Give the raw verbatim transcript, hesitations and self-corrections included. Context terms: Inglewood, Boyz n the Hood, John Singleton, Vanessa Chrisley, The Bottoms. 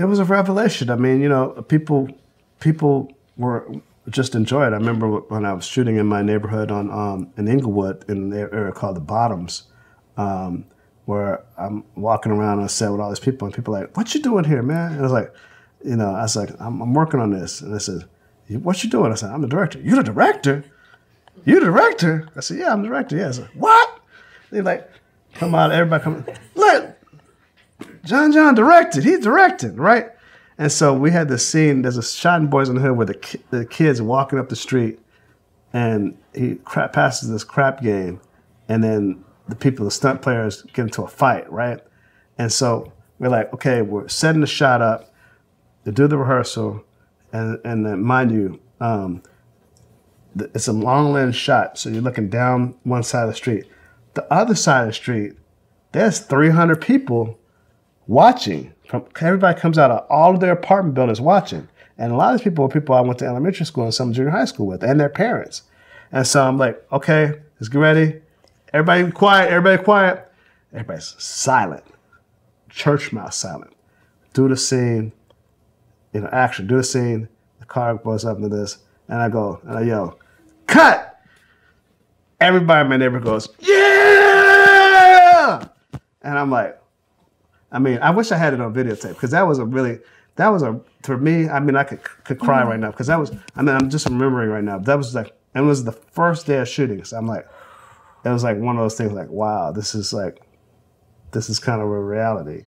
It was a revelation. I mean, you know, people people were just enjoying it. I remember when I was shooting in my neighborhood on um, in Inglewood, in an area called The Bottoms, um, where I'm walking around on set with all these people, and people are like, "What you doing here, man?" And I was like, you know, I was like, I'm, I'm working on this. And they said, "What you doing?" I said, "I'm the director." "You're the director? You're the director?" I said, "Yeah, I'm the director." Yeah. I said, "What?" They're like, come out, everybody come. Look, John John directed. He's directing, right? And so we had this scene. There's a shot in Boyz n the Hood where the, ki the kid's walking up the street, and he crap passes this crap game, and then the people, the stunt players, get into a fight, right? And so we're like, okay, we're setting the shot up. They do the rehearsal, and and then, mind you, um, the, it's a long lens shot, so you're looking down one side of the street. The other side of the street, there's three hundred people watching. From, everybody comes out of all of their apartment buildings watching. And a lot of these people are people I went to elementary school and some junior high school with, and their parents. And so I'm like, okay, let's get ready. Everybody quiet, everybody quiet. Everybody's silent. Church mouse silent. Do the scene, you know, action, do the scene. The car goes up into this, and I go, and I yell, "Cut!" Everybody in my neighborhood goes, "Yeah!" And I'm like, I mean, I wish I had it on videotape, because that was a really, that was a, for me, I mean, I could, could cry right now, because that was, I mean, I'm just remembering right now. That was like, it was the first day of shooting. So I'm like, it was like one of those things like, wow, this is like, this is kind of a reality.